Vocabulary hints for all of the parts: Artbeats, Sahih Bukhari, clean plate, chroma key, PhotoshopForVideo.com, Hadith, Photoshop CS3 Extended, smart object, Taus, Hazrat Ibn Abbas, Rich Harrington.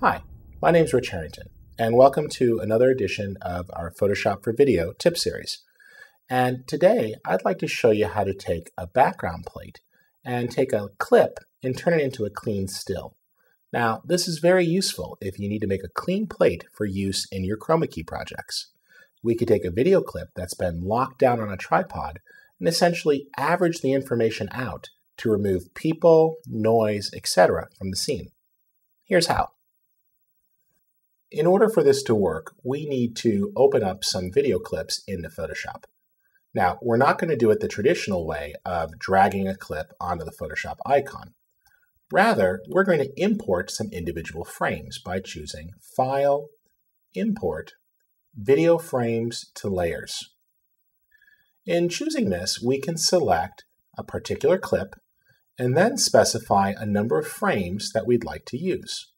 Hi, my name is Rich Harrington, and welcome to another edition of our Photoshop for Video tip series. And today, I'd like to show you how to take a background plate and take a clip and turn it into a clean still. Now, this is very useful if you need to make a clean plate for use in your chroma key projects. We could take a video clip that's been locked down on a tripod and essentially average the information out to remove people, noise, etc. from the scene. Here's how. In order for this to work, we need to open up some video clips into Photoshop. Now, we're not going to do it the traditional way of dragging a clip onto the Photoshop icon. Rather, we're going to import some individual frames by choosing File, Import, Video Frames to Layers. In choosing this, we can select a particular clip and then specify a number of frames that we'd like to use.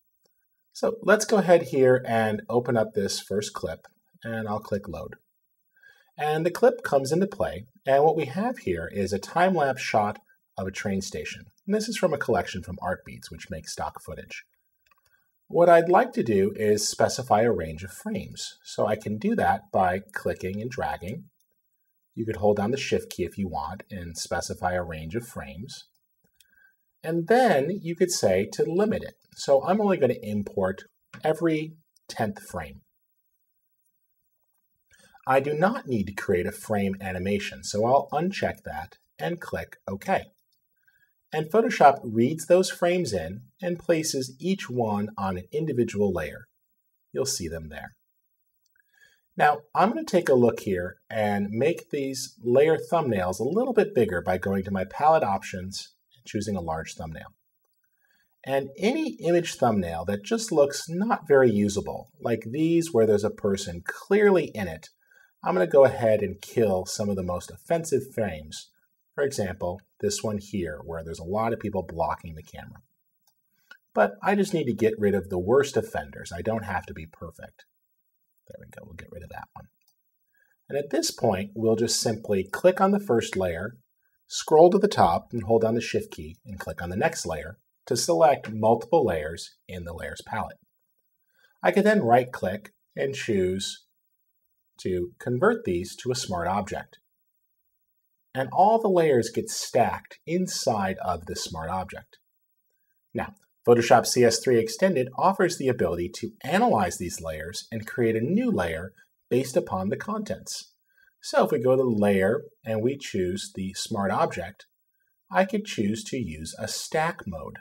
So let's go ahead here and open up this first clip, and I'll click Load. And the clip comes into play, and what we have here is a time-lapse shot of a train station. And this is from a collection from Artbeats, which makes stock footage. What I'd like to do is specify a range of frames. So I can do that by clicking and dragging. You could hold down the Shift key if you want and specify a range of frames. And then you could say to limit it. So I'm only going to import every 10th frame. I do not need to create a frame animation, so I'll uncheck that and click OK. And Photoshop reads those frames in and places each one on an individual layer. You'll see them there. Now, I'm going to take a look here and make these layer thumbnails a little bit bigger by going to my palette options, choosing a large thumbnail. And any image thumbnail that just looks not very usable, like these where there's a person clearly in it, I'm going to go ahead and kill some of the most offensive frames. For example, this one here where there's a lot of people blocking the camera. But I just need to get rid of the worst offenders. I don't have to be perfect. There we go. We'll get rid of that one. And at this point, we'll just simply click on the first layer, scroll to the top and hold down the Shift key and click on the next layer to select multiple layers in the Layers palette. I can then right-click and choose to convert these to a smart object. And all the layers get stacked inside of this smart object. Now, Photoshop CS3 Extended offers the ability to analyze these layers and create a new layer based upon the contents. So if we go to Layer and we choose the Smart Object, I could choose to use a Stack mode.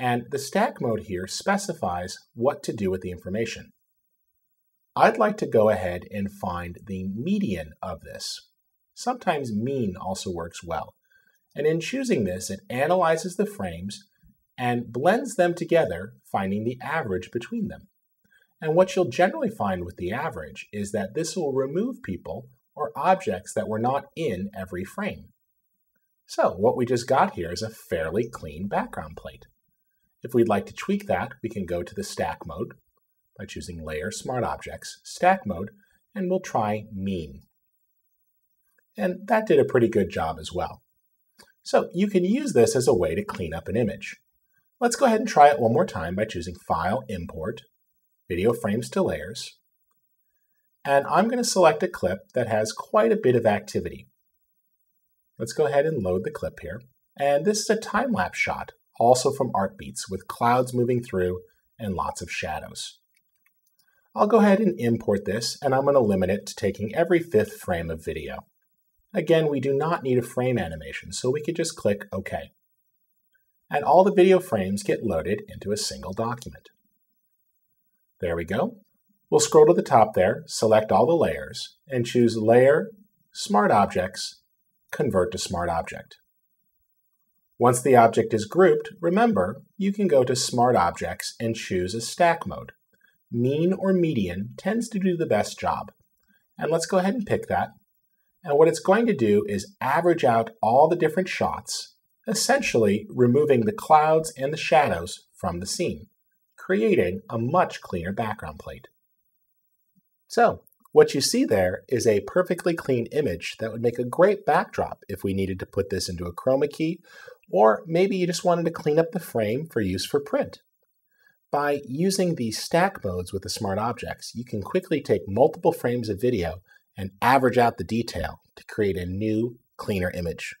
And the Stack mode here specifies what to do with the information. I'd like to go ahead and find the median of this. Sometimes mean also works well. And in choosing this, it analyzes the frames and blends them together, finding the average between them. And what you'll generally find with the average is that this will remove people or objects that were not in every frame. So what we just got here is a fairly clean background plate. If we'd like to tweak that, we can go to the Stack mode by choosing Layer, Smart Objects, Stack mode, and we'll try Mean. And that did a pretty good job as well. So you can use this as a way to clean up an image. Let's go ahead and try it one more time by choosing File, Import, Video Frames to Layers, and I'm going to select a clip that has quite a bit of activity. Let's go ahead and load the clip here, and this is a time-lapse shot, also from Artbeats, with clouds moving through and lots of shadows. I'll go ahead and import this, and I'm going to limit it to taking every 5th frame of video. Again, we do not need a frame animation, so we could just click OK. And all the video frames get loaded into a single document. There we go. We'll scroll to the top there, select all the layers, and choose Layer, Smart Objects, Convert to Smart Object. Once the object is grouped, remember, you can go to Smart Objects and choose a Stack mode. Mean or median tends to do the best job. And let's go ahead and pick that. And what it's going to do is average out all the different shots, essentially removing the clouds and the shadows from the scene, creating a much cleaner background plate. So, what you see there is a perfectly clean image that would make a great backdrop if we needed to put this into a chroma key, or maybe you just wanted to clean up the frame for use for print. By using the stack modes with the smart objects, you can quickly take multiple frames of video and average out the detail to create a new, cleaner image.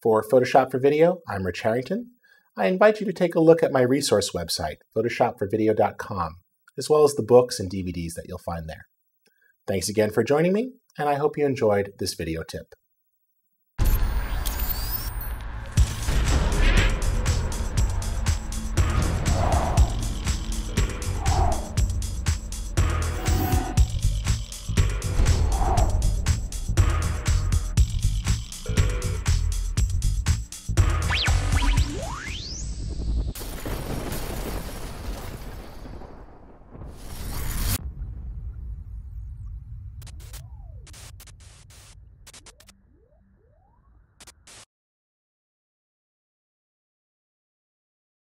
For Photoshop for Video, I'm Rich Harrington. I invite you to take a look at my resource website, PhotoshopForVideo.com, as well as the books and DVDs that you'll find there. Thanks again for joining me, and I hope you enjoyed this video tip.